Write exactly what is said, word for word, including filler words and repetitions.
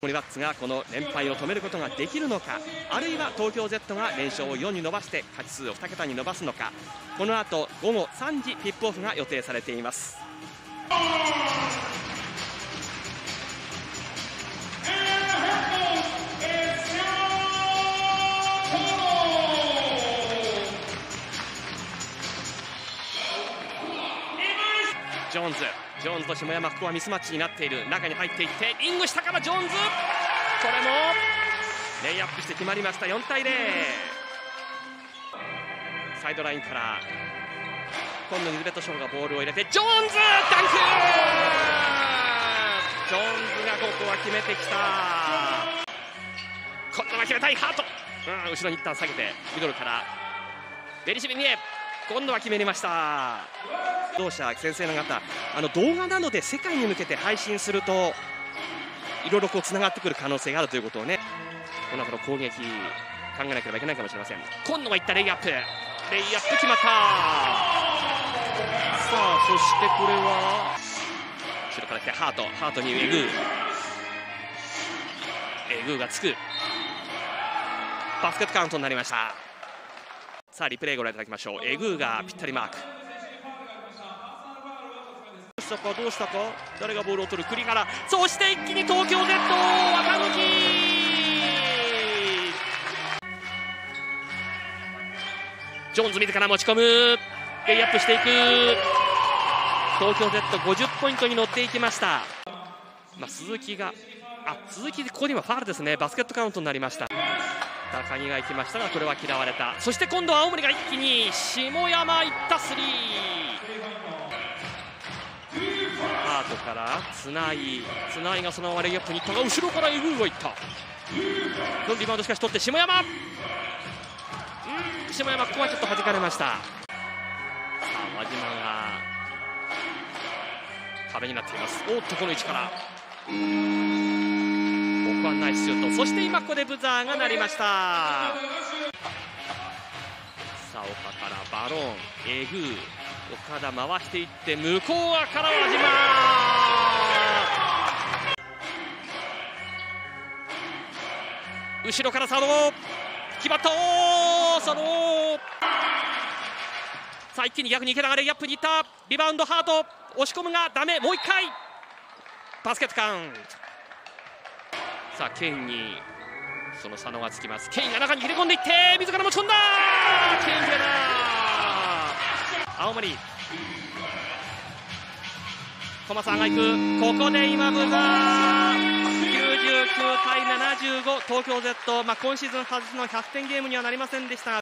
森バッツがこの連敗を止めることができるのか、あるいは東京 Z が連勝をよんに伸ばして勝ち数をにけたに伸ばすのか、この後ごごさんじピップオフが予定されています。ジョーンズジョーンズと下山、ここはミスマッチになっている。中に入っていってリング下からジョーンズ、これもレイアップして決まりました。よんたいゼロ。サイドラインから今度にズベットショーがボールを入れてジョーンズダンク。ジョーンズがここは決めてきた。今度は決めたいハート、うん、後ろに一旦下げてミドルからベリシビニエ、今度は決めれました。同社先生の方、あの動画などで世界に向けて配信するといろいろこうつながってくる可能性があるということをね、この後の攻撃考えなければいけないかもしれません。今度はいったレイアップ、レイアップ決まった。さあそしてこれは後ろから来てハート、ハートにエグー、エグーがつくバスケットカウントになりました。さあリプレイご覧いただきましょう。エグーがぴったりマーク、どうしたかどうしたか、誰がボールを取る、栗原、そして一気に東京 Z 若貫、ジョーンズ自ら持ち込む、レイアップしていく。東京 ゼットごじゅう ポイントに乗っていきました。まあ、鈴木があ鈴木ここにはファールですね。バスケットカウントになりました。高木が行きましたがこれは嫌われた。そして今度は青森が一気に下山いったスリー、ハートからつないつないがそのままレイアップに行ったが後ろからエグーがいった。リバウンドしかし取って下山、うん、下山ここはちょっと弾かれました。さあ輪島が壁になっています。おっとこの位置からここはナイスシュート。そして今ここでブザーが鳴りました。さあ岡からバロン、エグー、岡田回していって向こう側から輪島、後ろから佐野決まった。佐野さあ一気に逆に池田がレイアップにいった。リバウンドハート押し込むがダメ、もういっかいバスケットカウント。さあケインにその佐野がつきます。ケインが中に切れ込んでいって自ら持ち込んだ。ケイン決めた。青森駒さんが行く。ここで今ブザー、きゅうじゅうきゅうたいななじゅうご東京 Z、まあ、今シーズン初のひゃくてんゲームにはなりませんでしたが。